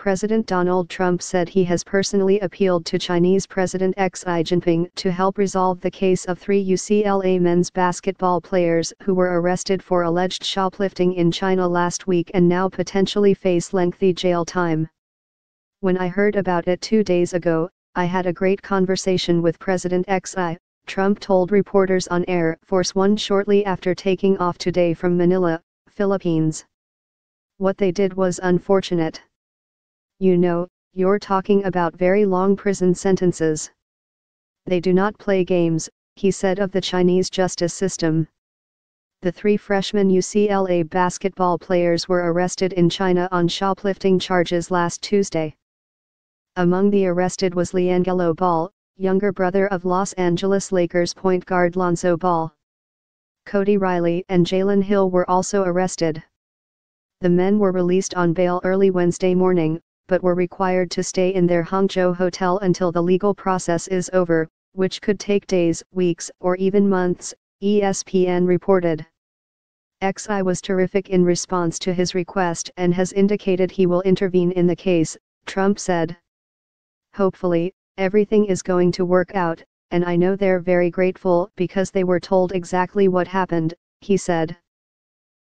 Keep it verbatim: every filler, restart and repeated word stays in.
President Donald Trump said he has personally appealed to Chinese President Xi Jinping to help resolve the case of three U C L A men's basketball players who were arrested for alleged shoplifting in China last week and now potentially face lengthy jail time. When I heard about it two days ago, I had a great conversation with President Xi, Trump told reporters on Air Force One shortly after taking off today from Manila, Philippines. What they did was unfortunate. You know, you're talking about very long prison sentences. They do not play games, he said of the Chinese justice system. The three freshman U C L A basketball players were arrested in China on shoplifting charges last Tuesday. Among the arrested was Liangelo Ball, younger brother of Los Angeles Lakers point guard Lonzo Ball. Cody Riley and Jalen Hill were also arrested. The men were released on bail early Wednesday morning, but were required to stay in their Hangzhou hotel until the legal process is over, which could take days, weeks, or even months, E S P N reported. Xi was terrific in response to his request and has indicated he will intervene in the case, Trump said. Hopefully, everything is going to work out, and I know they're very grateful because they were told exactly what happened, he said.